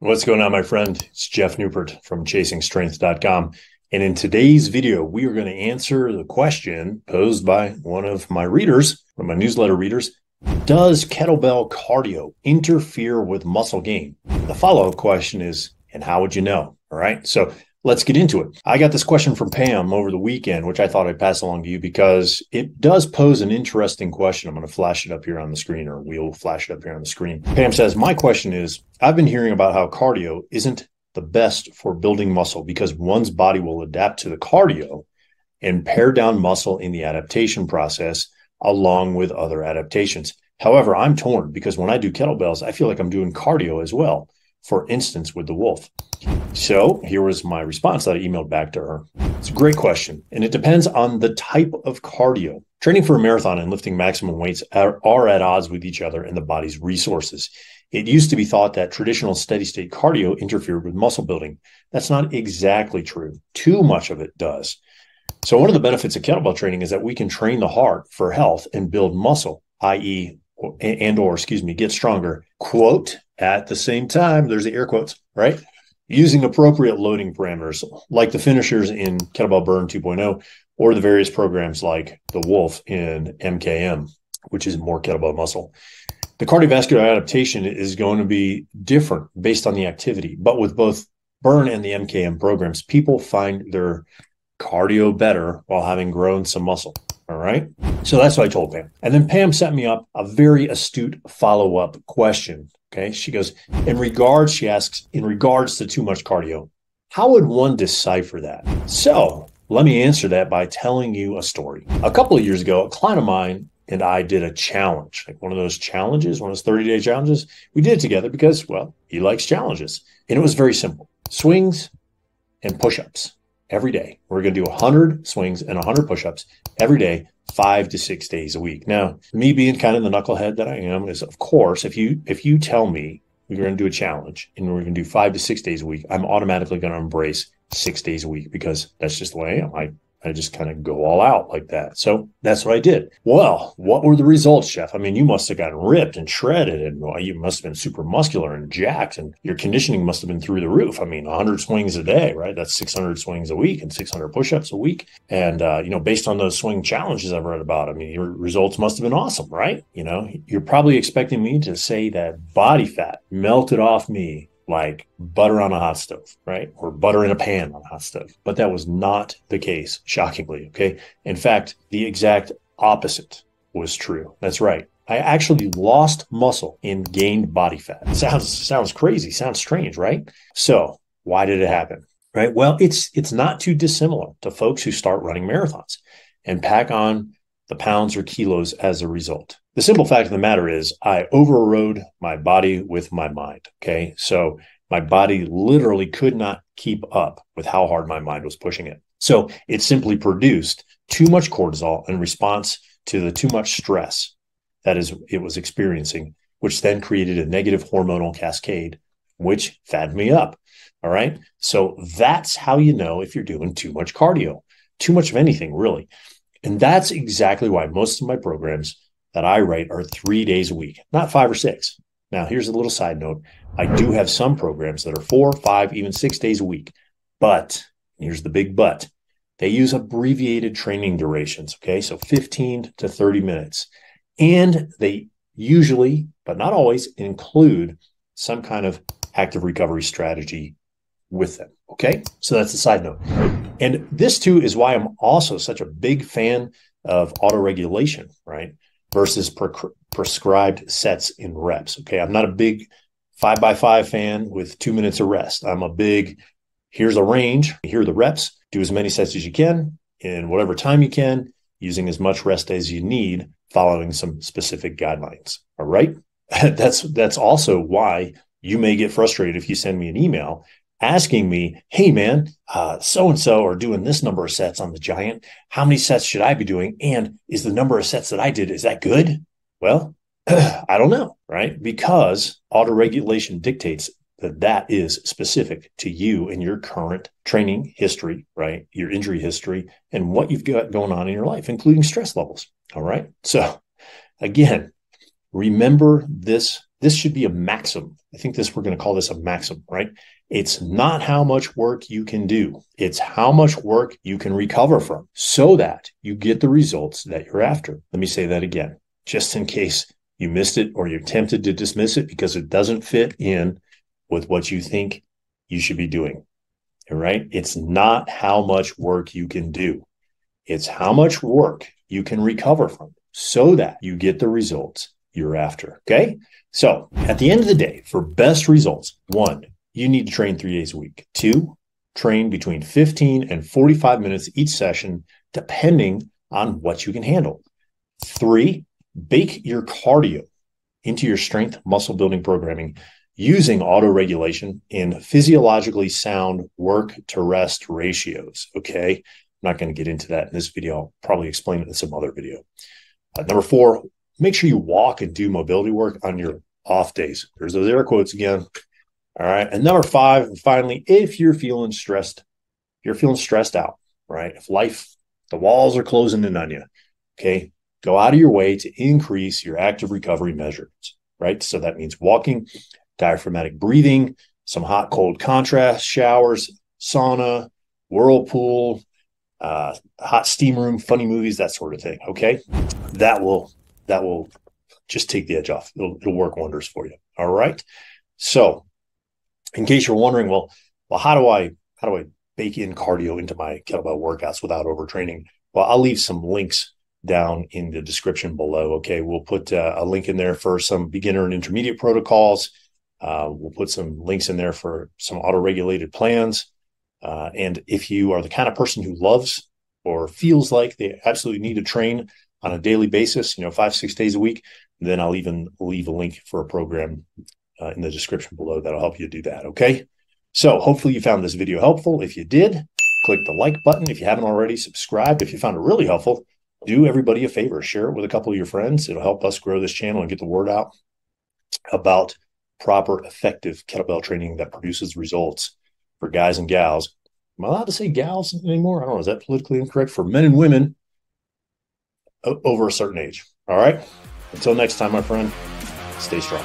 What's going on, my friend? It's Geoff Neupert from chasingstrength.com. And in today's video, we are going to answer the question posed by one of my readers, one of my newsletter readers. Does kettlebell cardio interfere with muscle gain? The follow-up question is, and how would you know? All right, so let's get into it. I got this question from Pam over the weekend, which I thought I'd pass along to you because it does pose an interesting question. I'm going to flash it up here on the screen, or we'll flash it up here on the screen. Pam says, my question is, I've been hearing about how cardio isn't the best for building muscle because one's body will adapt to the cardio and pare down muscle in the adaptation process along with other adaptations. However, I'm torn because when I do kettlebells, I feel like I'm doing cardio as well. For instance, with the Wolf. So here was my response that I emailed back to her. It's a great question, and it depends on the type of cardio. Training for a marathon and lifting maximum weights are at odds with each other and the body's resources. It used to be thought that traditional steady-state cardio interfered with muscle building. That's not exactly true. Too much of it does. So one of the benefits of kettlebell training is that we can train the heart for health and build muscle, i.e., get stronger, quote, at the same time, there's the air quotes, right? Using appropriate loading parameters like the finishers in Kettlebell Burn 2.0 or the various programs like the Wolf in MKM, which is more kettlebell muscle. The cardiovascular adaptation is going to be different based on the activity, but with both Burn and the MKM programs, people find their cardio better while having grown some muscle. All right. So that's what I told Pam. And then Pam sent me up a very astute follow-up question. Okay. She goes, she asks, in regards to too much cardio, how would one decipher that? So let me answer that by telling you a story. A couple of years ago, a client of mine and I did a challenge, like one of those challenges, one of those 30-day challenges. We did it together because, well, he likes challenges. And it was very simple. Swings and push-ups. Every day, we're going to do 100 swings and 100 push-ups every day, 5 to 6 days a week. Now, me being kind of the knucklehead that I am is, of course, if you tell me we're going to do a challenge and we're going to do 5 to 6 days a week, I'm automatically going to embrace 6 days a week because that's just the way I am. I just kind of go all out like that. So that's what I did. Well, what were the results, Jeff? I mean, you must have gotten ripped and shredded, and you must have been super muscular and jacked, and your conditioning must have been through the roof. I mean, 100 swings a day, right? That's 600 swings a week and 600 push-ups a week. And, you know, based on those swing challenges I've read about, I mean, your results must have been awesome, right? You know, you're probably expecting me to say that body fat melted off me like butter on a hot stove, right? Or butter in a pan on a hot stove. But that was not the case, shockingly, okay? In fact, the exact opposite was true. That's right. I actually lost muscle and gained body fat. Sounds crazy, sounds strange, right? So why did it happen, right? Well, it's not too dissimilar to folks who start running marathons and pack on the pounds or kilos as a result. The simple fact of the matter is I overrode my body with my mind, okay? So my body literally could not keep up with how hard my mind was pushing it. So it simply produced too much cortisol in response to the too much stress that it was experiencing, which then created a negative hormonal cascade, which fagged me up, all right? So that's how you know if you're doing too much cardio, too much of anything, really. And that's exactly why most of my programs that I write are 3 days a week, not 5 or 6. Now, here's a little side note. I do have some programs that are 4, 5, even 6 days a week. But here's the big but. They use abbreviated training durations, okay? So 15 to 30 minutes. And they usually, but not always, include some kind of active recovery strategy with them, okay? So that's the side note. And this, too, is why I'm also such a big fan of autoregulation, right, versus prescribed sets in reps, okay? I'm not a big 5x5 fan with 2 minutes of rest. I'm a big, here's a range, here are the reps, do as many sets as you can in whatever time you can, using as much rest as you need, following some specific guidelines, all right? That's also why you may get frustrated if you send me an email asking me, hey, man, so-and-so are doing this number of sets on the giant. How many sets should I be doing? And is the number of sets that I did, is that good? Well, I don't know, right? Because autoregulation dictates that that is specific to you and your current training history, right? Your injury history and what you've got going on in your life, including stress levels, all right? So, again, remember this This should be a maxim. I think we're going to call this a maxim, right? It's not how much work you can do. It's how much work you can recover from so that you get the results that you're after. Let me say that again, just in case you missed it or you're tempted to dismiss it because it doesn't fit in with what you think you should be doing. All right. It's not how much work you can do. It's how much work you can recover from so that you get the results you're after. Okay. So at the end of the day, for best results, 1, you need to train 3 days a week. 2, train between 15 and 45 minutes each session, depending on what you can handle. 3, bake your cardio into your strength muscle building programming using auto-regulation in physiologically sound work-to-rest ratios, okay? I'm not going to get into that in this video. I'll probably explain it in some other video. Number 4, make sure you walk and do mobility work on your off days. There's those air quotes again. All right. And number 5, and finally, if you're feeling stressed out, right? If the walls are closing in on you, okay? Go out of your way to increase your active recovery measures, right? So that means walking, diaphragmatic breathing, some hot, cold contrast showers, sauna, whirlpool, hot steam room, funny movies, that sort of thing. Okay. That will just take the edge off. It'll work wonders for you. All right. So in case you're wondering, well, how do I bake in cardio into my kettlebell workouts without overtraining? Well, I'll leave some links down in the description below. Okay. We'll put a link in there for some beginner and intermediate protocols. We'll put some links in there for some auto-regulated plans. And if you are the kind of person who loves or feels like they absolutely need to train on a daily basis, 5-6 days a week, then I'll even leave a link for a program in the description below that'll help you do that. Okay. So hopefully you found this video helpful. If you did, click the like button. If you haven't already, subscribe. If you found it really helpful, do everybody a favor, share it with a couple of your friends. It'll help us grow this channel and get the word out about proper, effective kettlebell training that produces results for guys and gals. Am I allowed to say gals anymore? I don't know. Is that politically incorrect? For men and women over a certain age. All right. Until next time, my friend, stay strong.